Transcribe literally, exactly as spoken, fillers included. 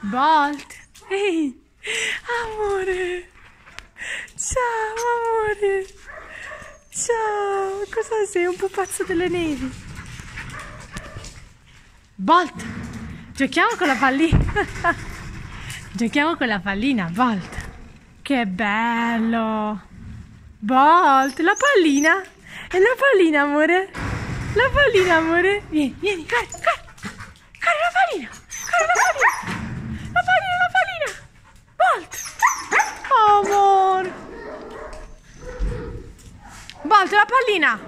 Bolt! Ehi! Amore! Ciao, amore! Ciao! Cosa sei? Un pupazzo delle nevi! Bolt! Giochiamo con la pallina! Giochiamo con la pallina, Bolt! Che bello! Bolt! La pallina! E la pallina, amore! La pallina, amore! Vieni, vieni, corri, corri! Corri la pallina! Corri la pallina! La pallina, la pallina! Bolt! Amore! Bolt, la pallina!